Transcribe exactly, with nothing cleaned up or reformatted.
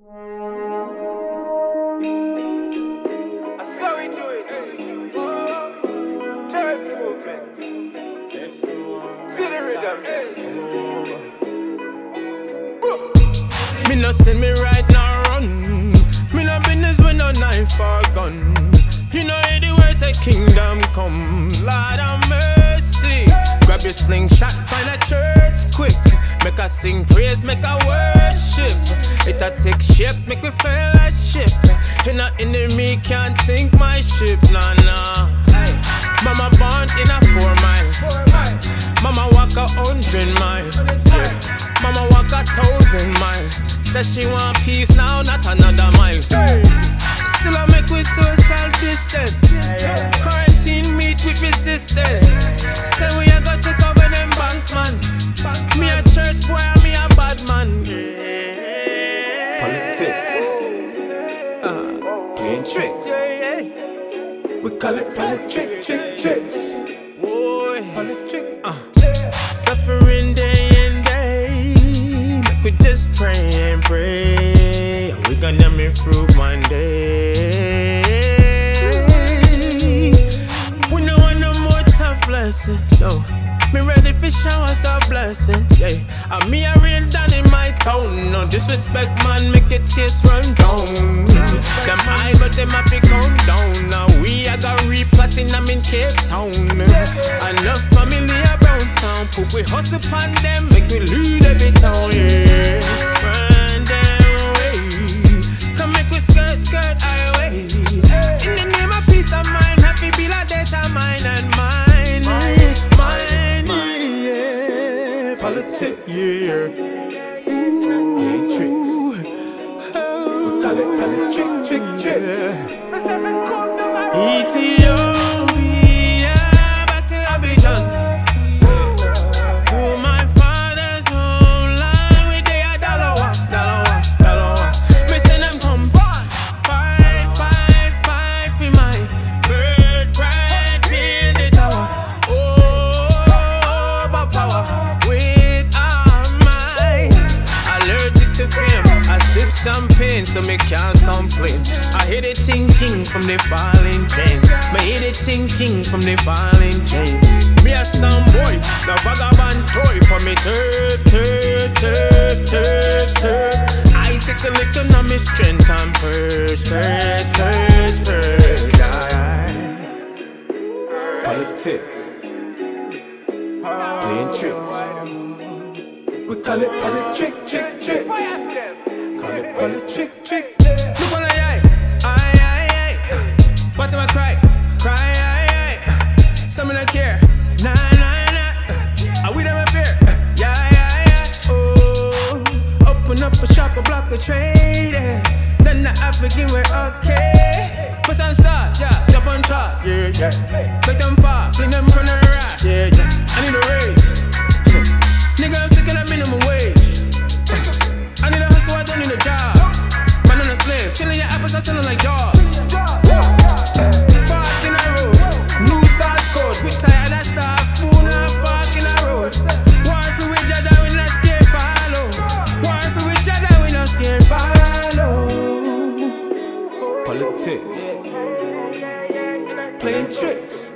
Me no send me right now run. Me no business with no knife or gun. You know anywhere the kingdom come. Lord have mercy. Grab your slingshot, find a church quick. Make a sing praise, make a worship. It a take shape, make me fellowship. In a enemy can't sink my ship, nah nah. Mama born in a four mile. Mama walk a hundred mile. Mama walk a thousand mile. Says she want peace now, not another mile. Still I make with social distance. Quarantine meet with resistance. Say we a got to cover them banks, man. Me a church boy, me a bad man. Politics, uh, playing tricks. We call it politrick, trick, tricks. Politrick, uh, suffering day and day. Make we just pray and pray. We gonna make fruit one day. We don't want no more tough blessing, no. Me ready for showers of blessing, yeah. And me a real down in my town. No disrespect, man, make the taste run down. Them high, but them have to come down. Now we a got re-plotting, I'm in Cape Town. Enough family around town. Put we hustle upon them, make me lead every town, yeah. Run them way. Come make we skirt, skirt, highway. In the name of peace of mind, happy be like data, mine and mine. Politics, yeah. Ooh, tricks. We call it politrick, trick, tricks. Ethiopia, back to Abidjan. To my father's homeland, we they are Dalawa, Dalawa, Dalawa. Me send them come fight, fight, fight for my bird, right in the tower. Oh, overpower. Champagne, so me can't complain. I hear the thinking from the falling chain. Me hear the thinking from the falling chain. Me a some boy, the vagabond toy for me turf, turf, turf, turf, turf. I take a lick and I'm strength and purse, purse, purse, purse. Aye. Politics, playing tricks. We call it politrick, trick, tricks. Politrick, trick, look on I, I, I, I. What am I cry? Cry, I, I. Some don't care, nah, nah, nah. Are we them a fear? Yeah, yeah, yeah. Oh, open up a shop, a block of trade. Then the African we're okay. Push on start, yeah. Jump on top, yeah, yeah. Make them far, fling them from the right, yeah, yeah. I need a raise, nigga. I'm sick of that minimum wage. I need a hustle, I don't need a job. Man on a slave, chilling your apples, I'm selling like yours. Fuck in a road, new source code. We tired of stuff, spoon and fuck in a road. War for each other, we not scared follow. War for each other, we not scared follow. Politics, playing tricks.